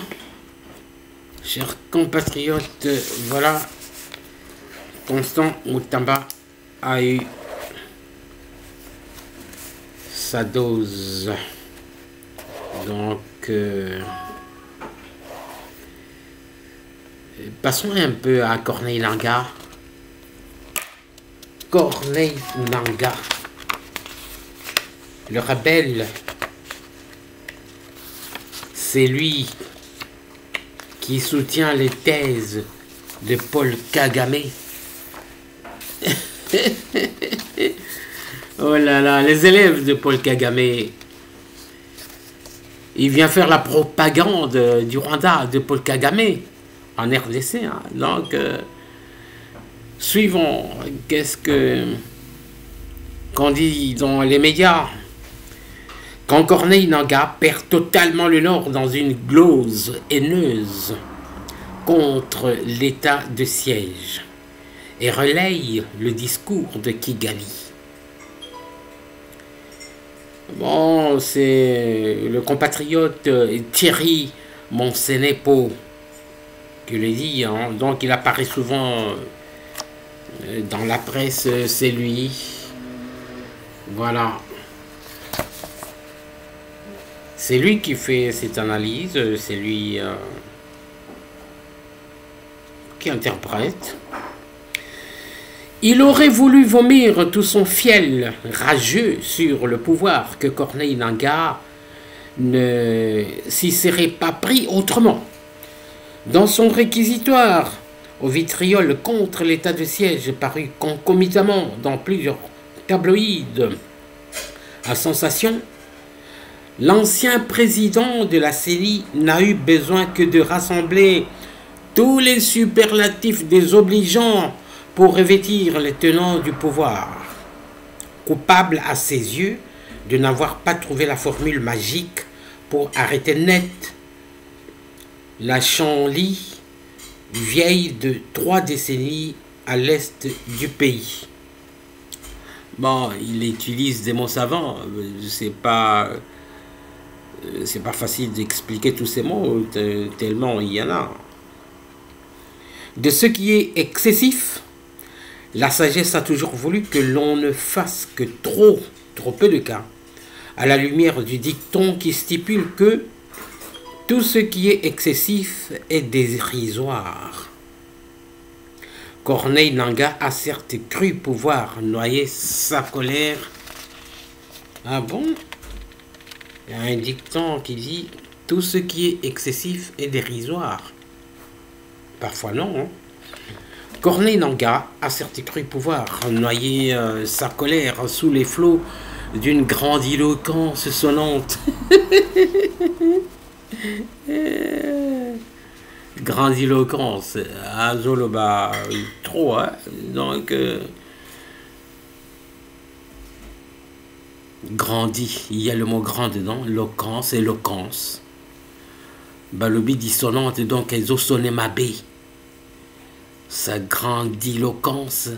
chers compatriotes, voilà, Constant Mutamba a eu sa dose. Donc, passons un peu à Corneille Nangaa. Corneille Nangaa, le rebelle, c'est lui qui soutient les thèses de Paul Kagame. Oh là là, les élèves de Paul Kagame. Il vient faire la propagande du Rwanda de Paul Kagame en RDC. Hein. Donc, suivons qu'est-ce qu'on dit dans les médias. Quand Corneille Nangaa perd totalement le nord dans une glose haineuse contre l'état de siège et relaye le discours de Kigali. Bon, c'est le compatriote Thierry Monsénépo qui le dit, hein. Donc il apparaît souvent dans la presse, c'est lui. Voilà. C'est lui qui fait cette analyse, c'est lui qui interprète. Il aurait voulu vomir tout son fiel rageux sur le pouvoir, que Corneille Nangaa ne s'y serait pas pris autrement. Dans son réquisitoire au vitriol contre l'état de siège paru concomitamment dans plusieurs tabloïds à sensation, l'ancien président de la CENI n'a eu besoin que de rassembler tous les superlatifs désobligeants pour revêtir les tenants du pouvoir, coupable à ses yeux de n'avoir pas trouvé la formule magique pour arrêter net la Chanlie, vieille de 3 décennies à l'est du pays. Bon, il utilise des mots savants, c'est pas facile d'expliquer tous ces mots, tellement il y en a. De ce qui est excessif, la sagesse a toujours voulu que l'on ne fasse que trop peu de cas, à la lumière du dicton qui stipule que tout ce qui est excessif est dérisoire. Corneille Nangaa a certes cru pouvoir noyer sa colère. Ah bon? Il y a un dicton qui dit « Tout ce qui est excessif est dérisoire ». parfois non. Hein. Corneille Nangaa a certes cru pouvoir noyer sa colère sous les flots d'une grandiloquence sonnante. Grandiloquence, à Zoloba, trop, hein. Donc, grandi, il y a le mot grand dedans, loquence, éloquence. Balobi dissonante, donc elles ont sonné ma baie. Sa grandiloquence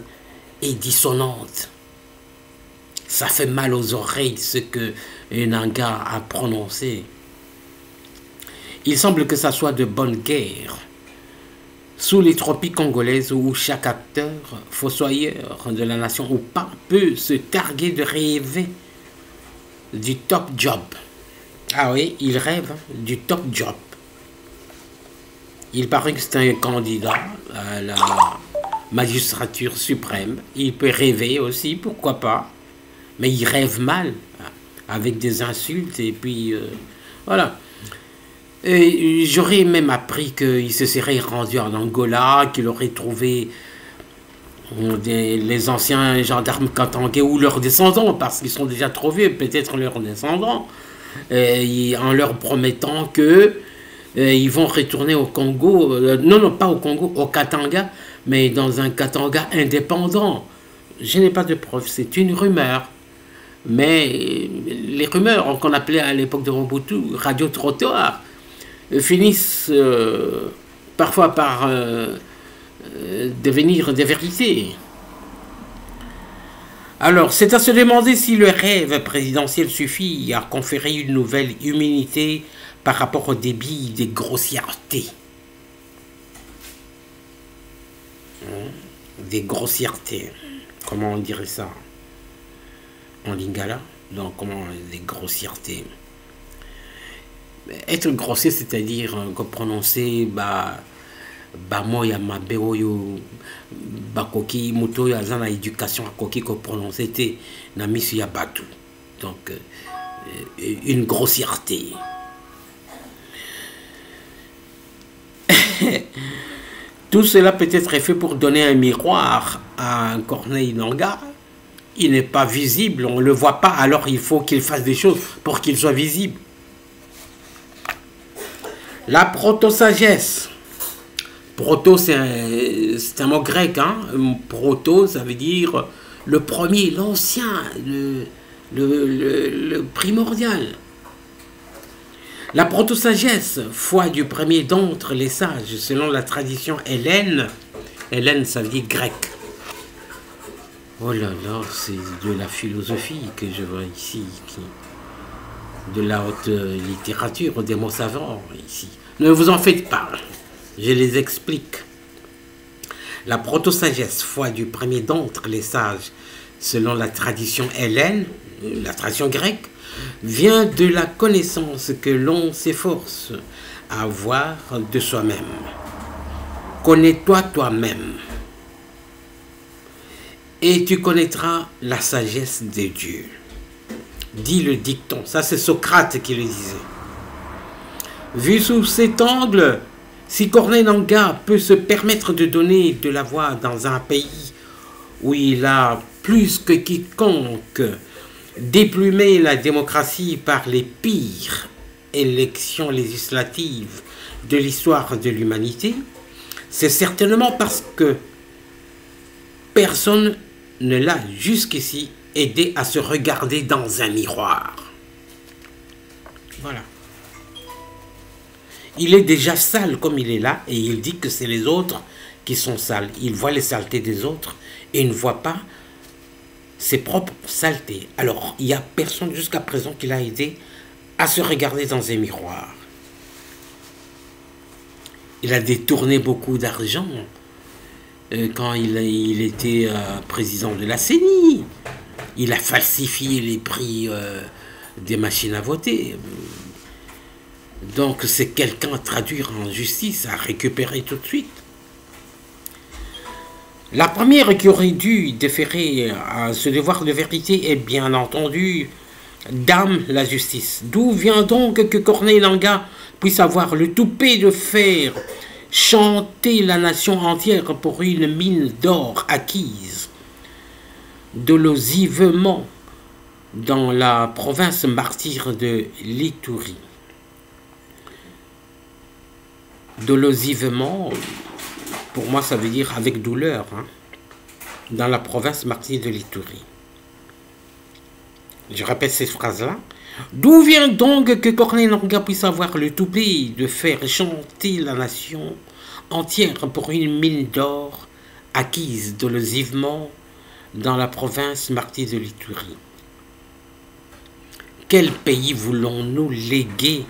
est dissonante. Ça fait mal aux oreilles ce que Nangaa a prononcé. Il semble que ça soit de bonne guerre. Sous les tropiques congolaises où chaque acteur, fossoyeur de la nation ou pas, peut se targuer de rêver du top job. Ah oui, il rêve du top job. Il paraît que c'est un candidat à la magistrature suprême. Il peut rêver aussi, pourquoi pas. Mais il rêve mal, avec des insultes et puis... voilà. J'aurais même appris qu'il se serait rendu en Angola, qu'il aurait trouvé les anciens gendarmes katangais ou leurs descendants, parce qu'ils sont déjà trop vieux, peut-être leurs descendants, en leur promettant que ils vont retourner au Congo, non pas au Congo, au Katanga, mais dans un Katanga indépendant. Je n'ai pas de preuve, c'est une rumeur. Mais les rumeurs qu'on appelait à l'époque de Mobutu Radio Trottoir finissent parfois par devenir des vérités. Alors, c'est à se demander si le rêve présidentiel suffit à conférer une nouvelle immunité par rapport au débit des grossièretés. Des grossièretés. Comment on dirait ça en lingala? Donc, comment des grossièretés? Être grossier, c'est-à-dire que prononcer bamoya mabeoyo bakoki muto ya zana éducation akoki ko prononcer té na misu ya batu. Donc une grossièreté. Tout cela peut être fait pour donner un miroir à un Corneille Nangaa. Il n'est pas visible, on ne le voit pas, alors il faut qu'il fasse des choses pour qu'il soit visible. La proto-sagesse. Proto, c'est un mot grec. Hein? Proto, ça veut dire le premier, l'ancien, le primordial. La proto-sagesse, foi du premier d'entre les sages, selon la tradition hellène. Hellène, ça veut dire grec. Oh là là, c'est de la philosophie que je vois ici. De la haute littérature, des mots savants ici. Ne vous en faites pas, je les explique. La proto-sagesse, foi du premier d'entre les sages, selon la tradition hellène, la tradition grecque, vient de la connaissance que l'on s'efforce à avoir de soi-même. Connais-toi toi-même et tu connaîtras la sagesse de Dieu. Dit le dicton. Ça, c'est Socrate qui le disait. Vu sous cet angle, si Corneille Nangaa peut se permettre de donner de la voix dans un pays où il a plus que quiconque déplumé la démocratie par les pires élections législatives de l'histoire de l'humanité, c'est certainement parce que personne ne l'a jusqu'ici aider à se regarder dans un miroir. Voilà. Il est déjà sale comme il est là et il dit que c'est les autres qui sont sales. Il voit les saletés des autres et il ne voit pas ses propres saletés. Alors, il n'y a personne jusqu'à présent qui l'a aidé à se regarder dans un miroir. Il a détourné beaucoup d'argent quand il était président de la CENI. Il a falsifié les prix des machines à voter. Donc, c'est quelqu'un à traduire en justice, à récupérer tout de suite. La première qui aurait dû déférer à ce devoir de vérité est bien entendu Dame la justice. D'où vient donc que Corneille Nangaa puisse avoir le toupet de faire chanter la nation entière pour une mine d'or acquise dolosivement dans la province martyre de l'Ituri. Dolosivement, pour moi, ça veut dire avec douleur, hein, dans la province martyre de l'Ituri. Je répète cette phrase-là. D'où vient donc que Corneille Nangaa puisse avoir le toupet de faire chanter la nation entière pour une mine d'or acquise dolosivement dans la province martyre de l'Ituri? Quel pays voulons-nous léguer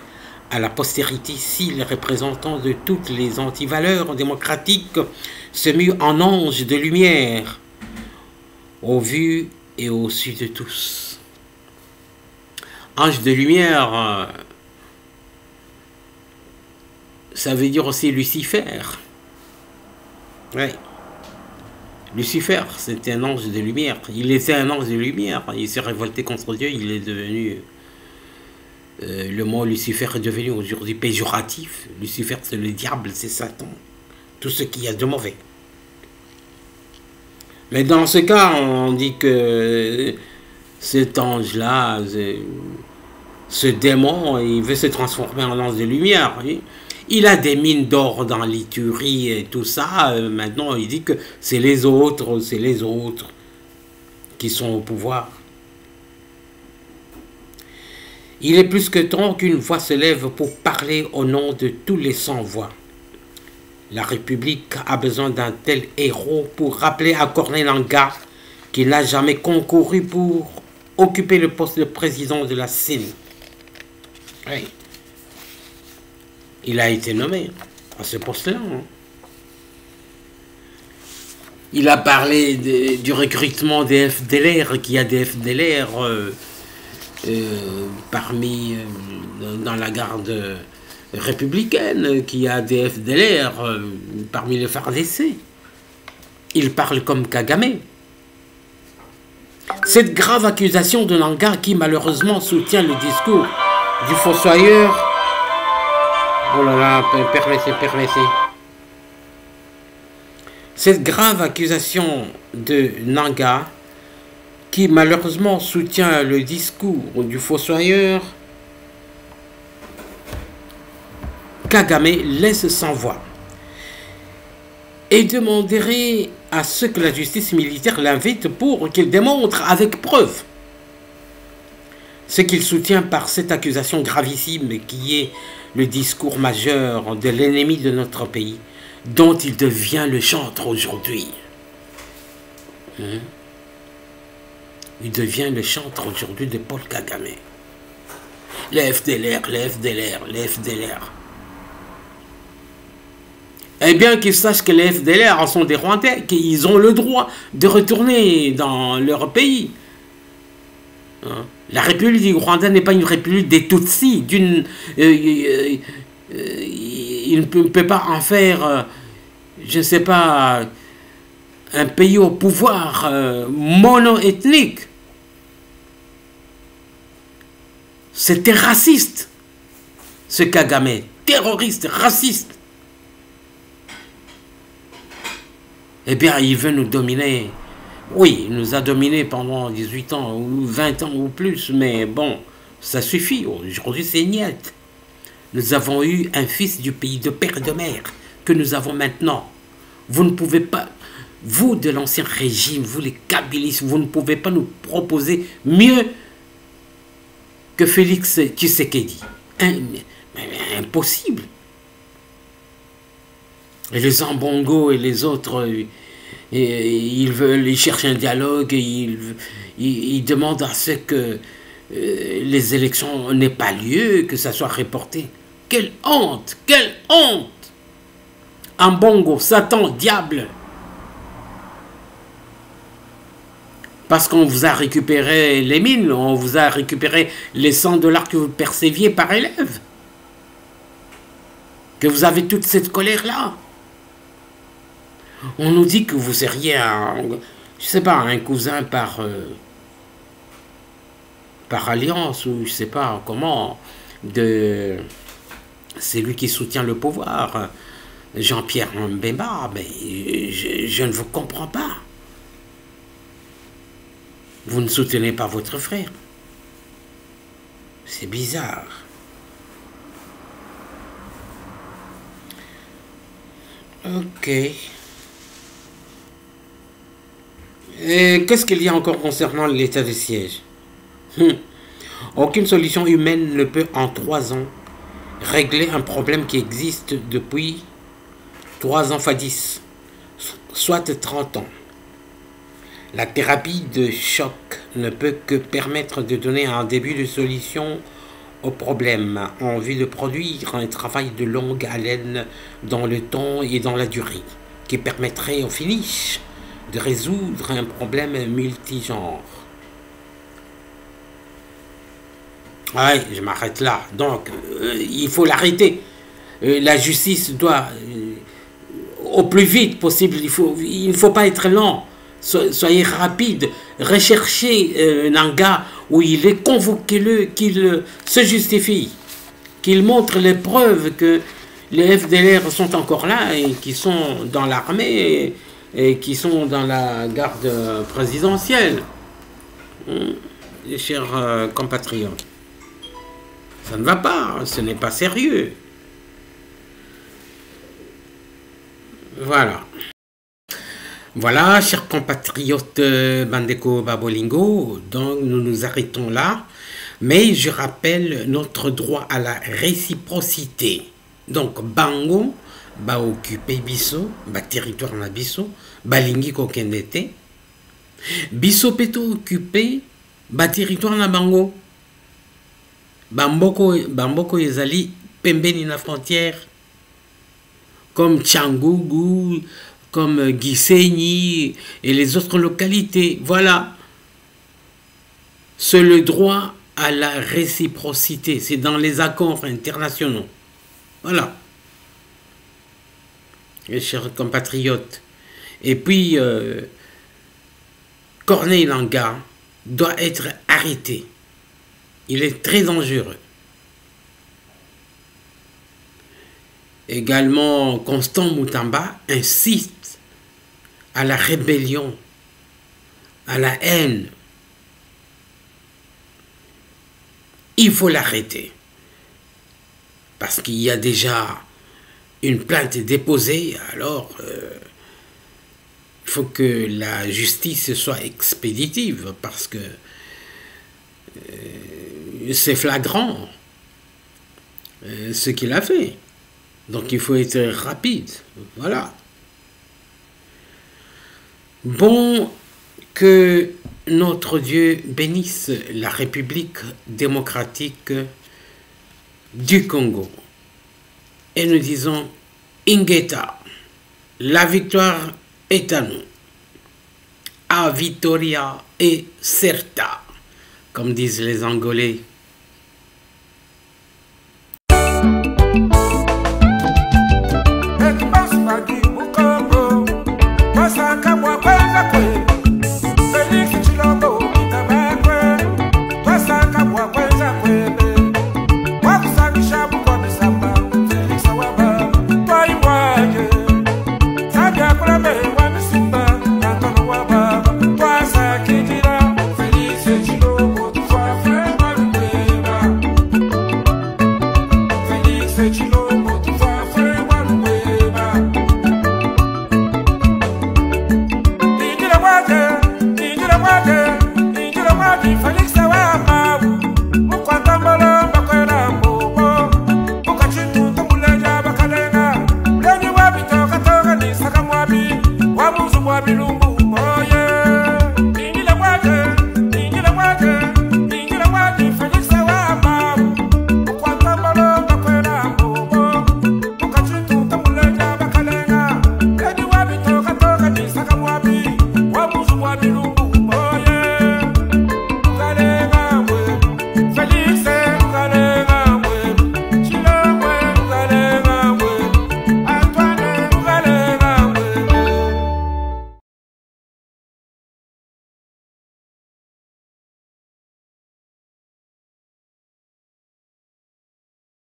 à la postérité si les représentants de toutes les antivaleurs démocratiques se muent en anges de lumière au vu et au su de tous? Ange de lumière, ça veut dire aussi Lucifer. Ouais. Lucifer, c'était un ange de lumière. Il était un ange de lumière. Il s'est révolté contre Dieu. Il est devenu... le mot Lucifer est devenu aujourd'hui péjoratif. Lucifer, c'est le diable, c'est Satan. Tout ce qu'il y a de mauvais. Mais dans ce cas, on dit que... cet ange-là, ce démon, il veut se transformer en ange de lumière. Il a des mines d'or dans l'Ituri et tout ça. Maintenant, il dit que c'est les autres qui sont au pouvoir. Il est plus que temps qu'une voix se lève pour parler au nom de tous les sans-voix. La République a besoin d'un tel héros pour rappeler à Corneille Nangaa qu'il n'a jamais concouru pour occuper le poste de président de la CENI. Oui. Il a été nommé à ce poste-là. Il a parlé du recrutement des FDLR, qu'il y a des FDLR parmi dans la garde républicaine, qu'il y a des FDLR parmi les FARDC. Il parle comme Kagame. Cette grave accusation de Nangaa qui malheureusement soutient le discours du fossoyeur. Oh là là, permettez. Cette grave accusation de Nangaa qui malheureusement soutient le discours du fossoyeur, Kagame laisse sans voix et demanderait à ce que la justice militaire l'invite pour qu'il démontre avec preuve ce qu'il soutient par cette accusation gravissime qui est le discours majeur de l'ennemi de notre pays dont il devient le chantre aujourd'hui. Il devient le chantre aujourd'hui de Paul Kagame. Les FDLR, les FDLR, les FDLR. Eh bien qu'ils sachent que les FDLR sont des Rwandais, qu'ils ont le droit de retourner dans leur pays. Hein? La République du Rwanda n'est pas une république des Tutsis, il ne peut pas en faire, je ne sais pas, un pays au pouvoir mono-ethnique. C'était raciste, ce Kagame, terroriste, raciste. Eh bien, il veut nous dominer. Oui, il nous a dominés pendant 18 ans ou 20 ans ou plus, mais bon, ça suffit. Aujourd'hui, c'est niette. Nous avons eu un fils du pays de père et de mère que nous avons maintenant. Vous ne pouvez pas, vous de l'ancien régime, vous les kabylistes, vous ne pouvez pas nous proposer mieux que Félix Tshisekedi. Mais impossible. Et les Zambongo et les autres, ils cherchent un dialogue, et ils demandent à ce que les élections n'aient pas lieu, que ça soit reporté. Quelle honte! Quelle honte! Un bongo, Satan, diable! Parce qu'on vous a récupéré les mines, on vous a récupéré les $100 que vous perceviez par élève. Que vous avez toute cette colère-là. On nous dit que vous seriez un, je sais pas, un cousin par alliance ou je sais pas comment de celui qui soutient le pouvoir, Jean-Pierre Mbemba, mais je ne vous comprends pas. Vous ne soutenez pas votre frère. C'est bizarre. Ok. Qu'est-ce qu'il y a encore concernant l'état de siège? Aucune solution humaine ne peut en 3 ans régler un problème qui existe depuis 3 ans x 10, soit 30 ans. La thérapie de choc ne peut que permettre de donner un début de solution au problème en vue de produire un travail de longue haleine dans le temps et dans la durée qui permettrait au finish de résoudre un problème multigenre. Ouais, je m'arrête là. Donc, il faut l'arrêter. La justice doit, au plus vite possible, il ne faut pas être lent. Soyez rapide, recherchez Nangaa où il est, convoquez-le, qu'il se justifie, qu'il montre les preuves que les FDLR sont encore là et qui sont dans l'armée et qui sont dans la garde présidentielle. Chers compatriotes, ça ne va pas, ce n'est pas sérieux. Voilà. Voilà, chers compatriotes Bandeko Babolingo, donc nous nous arrêtons là, mais je rappelle notre droit à la réciprocité. Donc, Bango, ba occupé Bisso, ba territoire na Bisso, ba lingi kokendete, Bisso peto occupé, ba territoire na Bango, Bamboko ezali pembeni na frontière, comme Tchangougou, comme Guissény et les autres localités. Voilà. C'est le droit à la réciprocité. C'est dans les accords internationaux. Voilà. Mes chers compatriotes. Et puis, Corneille Nangaa doit être arrêté. Il est très dangereux. Également, Constant Mutamba insiste à la rébellion, à la haine. Il faut l'arrêter. Parce qu'il y a déjà une plainte déposée, alors il faut que la justice soit expéditive, parce que c'est flagrant ce qu'il a fait. Donc il faut être rapide. Voilà. Bon, que notre Dieu bénisse la République démocratique du Congo. Et nous disons, Ingeta, la victoire est à nous. A Victoria et certa, comme disent les Angolais. Félix Tshilombo, Kitabakwe, Pasaka Mwakwe Zakwe.